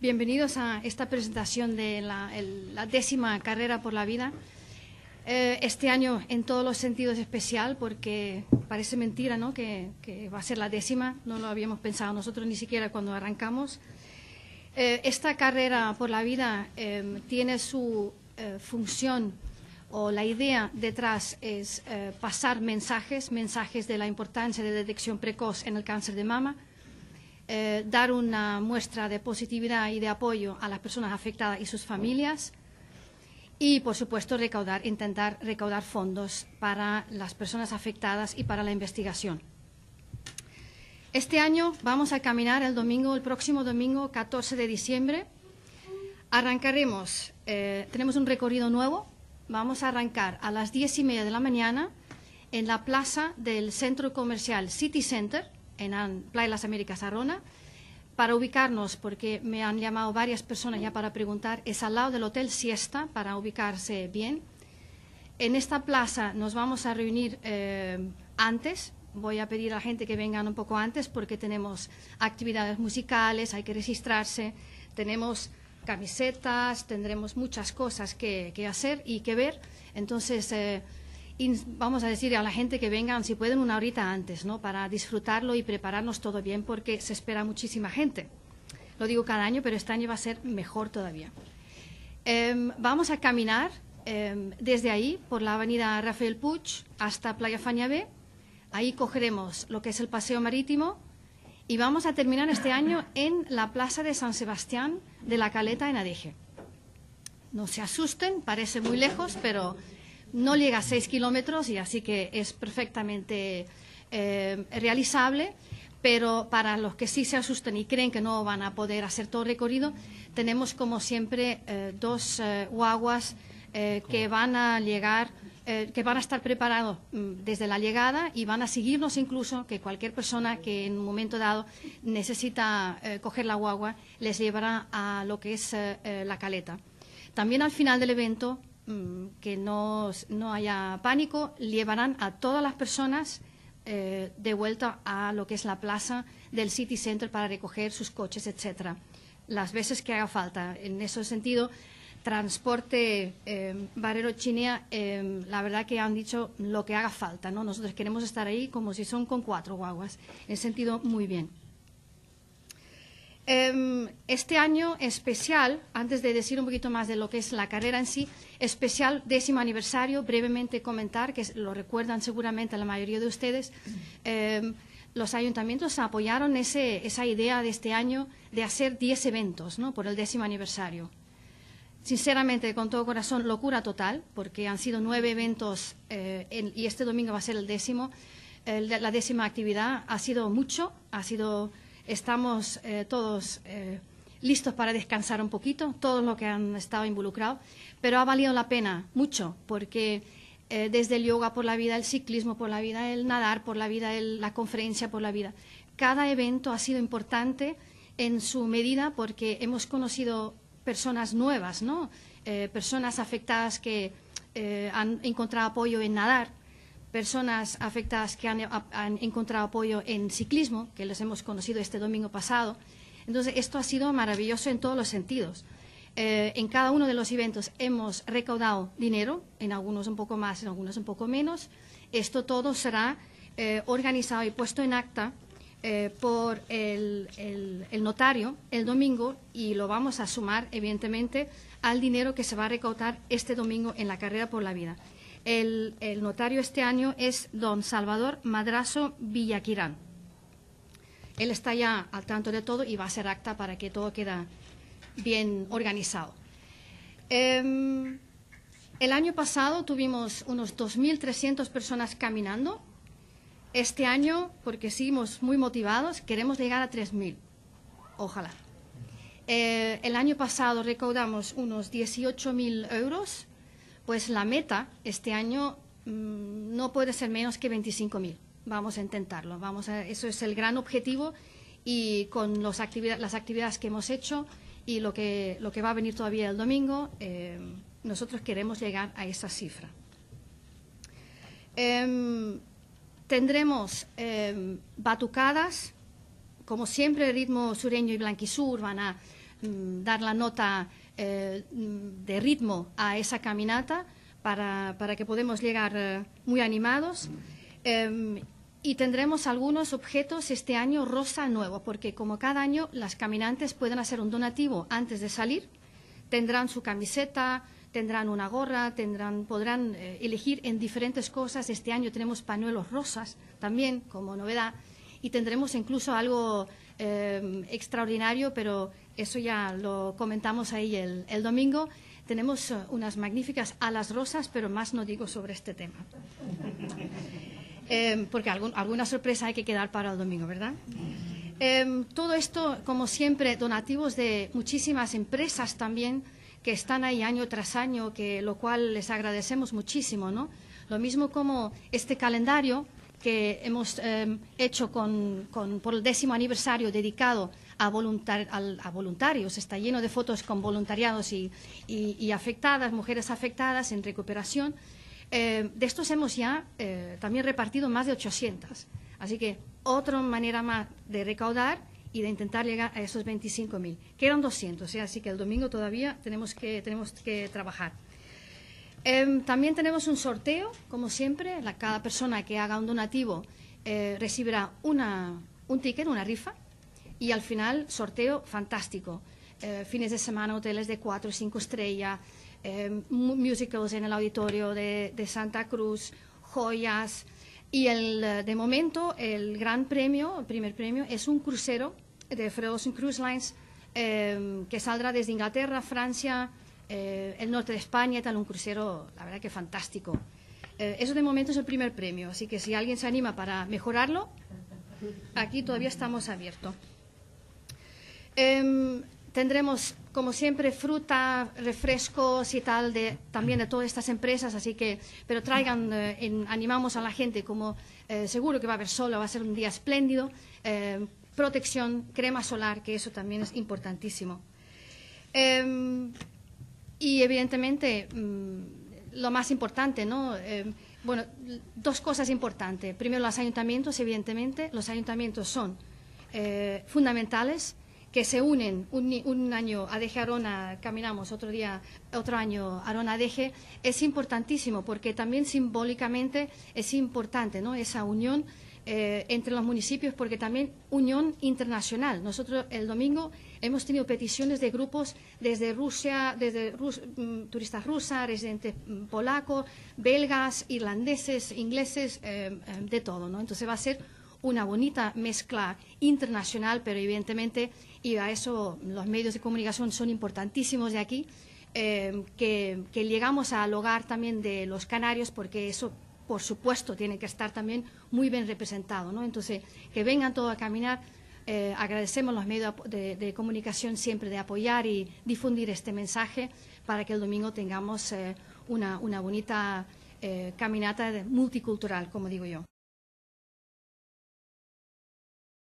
Bienvenidos a esta presentación de la 10ª Carrera por la Vida. Este año en todos los sentidos especial, porque parece mentira, ¿no?, que va a ser la 10ª. No lo habíamos pensado nosotros ni siquiera cuando arrancamos. Esta Carrera por la Vida tiene su función, o la idea detrás es pasar mensajes de la importancia de detección precoz en el cáncer de mama. Dar una muestra de positividad y de apoyo a las personas afectadas y sus familias y, por supuesto, intentar recaudar fondos para las personas afectadas y para la investigación. Este año vamos a caminar el próximo domingo, 14 de diciembre. Arrancaremos, tenemos un recorrido nuevo, vamos a arrancar a las 10:30 de la mañana en la plaza del centro comercial City Center, en Playa de Las Américas, Arona, para ubicarnos, porque me han llamado varias personas ya para preguntar, es al lado del Hotel Siesta, para ubicarse bien. En esta plaza nos vamos a reunir antes, voy a pedir a la gente que vengan un poco antes, porque tenemos actividades musicales, hay que registrarse, tenemos camisetas, tendremos muchas cosas que hacer y que ver, entonces vamos a decir a la gente que vengan, si pueden, una horita antes, ¿no?, para disfrutarlo y prepararnos todo bien, porque se espera muchísima gente. Lo digo cada año, pero este año va a ser mejor todavía. Vamos a caminar desde ahí, por la avenida Rafael Puig, hasta Playa Fañabé. Ahí cogeremos lo que es el paseo marítimo y vamos a terminar este año en la plaza de San Sebastián de la Caleta, en Adeje. No se asusten, parece muy lejos, pero no llega a 6 kilómetros, y así que es perfectamente realizable, pero para los que sí se asusten y creen que no van a poder hacer todo el recorrido, tenemos como siempre dos guaguas que van a estar preparados desde la llegada, y van a seguirnos incluso, que cualquier persona que en un momento dado necesita coger la guagua, les llevará a lo que es la Caleta. También al final del evento, que no haya pánico, llevarán a todas las personas de vuelta a lo que es la plaza del City Center para recoger sus coches, etcétera, las veces que haga falta. En ese sentido, transporte Barrero Chinea, la verdad que han dicho lo que haga falta, ¿no? Nosotros queremos estar ahí como si son con 4 guaguas, en sentido muy bien. Este año especial, antes de decir un poquito más de lo que es la carrera en sí, especial 10º aniversario, brevemente comentar, que lo recuerdan seguramente la mayoría de ustedes, los ayuntamientos apoyaron esa idea de este año de hacer 10 eventos, ¿no?, por el 10º aniversario. Sinceramente, con todo corazón, locura total, porque han sido 9 eventos y este domingo va a ser el 10º, la 10ª actividad. Ha sido mucho, estamos todos listos para descansar un poquito, todos los que han estado involucrados, pero ha valido la pena mucho, porque desde el yoga por la vida, el ciclismo por la vida, el nadar por la vida, la conferencia por la vida, cada evento ha sido importante en su medida, porque hemos conocido personas nuevas, ¿no?, personas afectadas que han encontrado apoyo en nadar, personas afectadas que han encontrado apoyo en ciclismo, que los hemos conocido este domingo pasado. Entonces, esto ha sido maravilloso en todos los sentidos. En cada uno de los eventos hemos recaudado dinero, en algunos un poco más, en algunos un poco menos. Esto todo será organizado y puesto en acta por el notario el domingo, y lo vamos a sumar, evidentemente, al dinero que se va a recaudar este domingo en la Carrera por la Vida. El notario este año es don Salvador Madrazo Villaquirán. Él está ya al tanto de todo y va a hacer acta para que todo quede bien organizado. El año pasado tuvimos unos 2.300 personas caminando. Este año, porque seguimos muy motivados, queremos llegar a 3.000. Ojalá. El año pasado recaudamos unos 18.000 euros. Pues la meta este año no puede ser menos que 25.000. Vamos a intentarlo. Eso es el gran objetivo, y con las actividades que hemos hecho y lo que va a venir todavía el domingo, nosotros queremos llegar a esa cifra. Tendremos batucadas, Como siempre, el ritmo sureño y blanquisur van a dar la nota de ritmo a esa caminata para que podamos llegar muy animados. Y tendremos algunos objetos este año rosa nuevo, porque como cada año las caminantes pueden hacer un donativo antes de salir, tendrán su camiseta, tendrán una gorra, podrán elegir en diferentes cosas. Este año tenemos pañuelos rosas también como novedad y tendremos incluso algo extraordinario, pero eso ya lo comentamos ahí el domingo. Tenemos unas magníficas alas rosas, pero más no digo sobre este tema. Porque alguna sorpresa hay que quedar para el domingo, ¿verdad? Todo esto, como siempre, donativos de muchísimas empresas también que están ahí año tras año, lo cual les agradecemos muchísimo, ¿no? Lo mismo como este calendario que hemos hecho por el 10º aniversario dedicado a voluntarios. Está lleno de fotos con voluntariados y afectadas, mujeres afectadas en recuperación. De estos hemos ya también repartido más de 800. Así que otra manera más de recaudar y de intentar llegar a esos 25.000. Quedan 200, así que el domingo todavía tenemos que trabajar. También tenemos un sorteo, como siempre. Cada persona que haga un donativo recibirá un ticket, una rifa, y al final sorteo fantástico. Fines de semana, hoteles de 4 o 5 estrellas, musicals en el auditorio de Santa Cruz, joyas. Y de momento el gran premio, el primer premio, es un crucero de Fred Olsen Cruise Lines que saldrá desde Inglaterra, Francia, el norte de España y tal. Un crucero, la verdad que fantástico. Eso de momento es el primer premio, así que si alguien se anima para mejorarlo, aquí todavía estamos abiertos. Tendremos, como siempre, fruta, refrescos y tal, también de todas estas empresas, así que, pero traigan, animamos a la gente, como seguro que va a haber sol, va a ser un día espléndido, protección, crema solar, que eso también es importantísimo. Y evidentemente, lo más importante, ¿no? Bueno, dos cosas importantes. Primero, los ayuntamientos, evidentemente, los ayuntamientos son fundamentales, que se unen un año Adeje Arona, caminamos otro año Arona Adeje. Es importantísimo porque también simbólicamente es importante, ¿no? Esa unión entre los municipios, porque también unión internacional. Nosotros el domingo hemos tenido peticiones de grupos desde Rusia, turistas rusas, residentes polacos, belgas, irlandeses, ingleses, de todo, ¿no? Entonces va a ser una bonita mezcla internacional, pero evidentemente, y a eso los medios de comunicación son importantísimos de aquí, que llegamos al hogar también de los canarios, porque eso, por supuesto, tiene que estar también muy bien representado, ¿no? Entonces, que vengan todos a caminar. Agradecemos los medios de comunicación siempre de apoyar y difundir este mensaje para que el domingo tengamos una bonita caminata multicultural, como digo yo.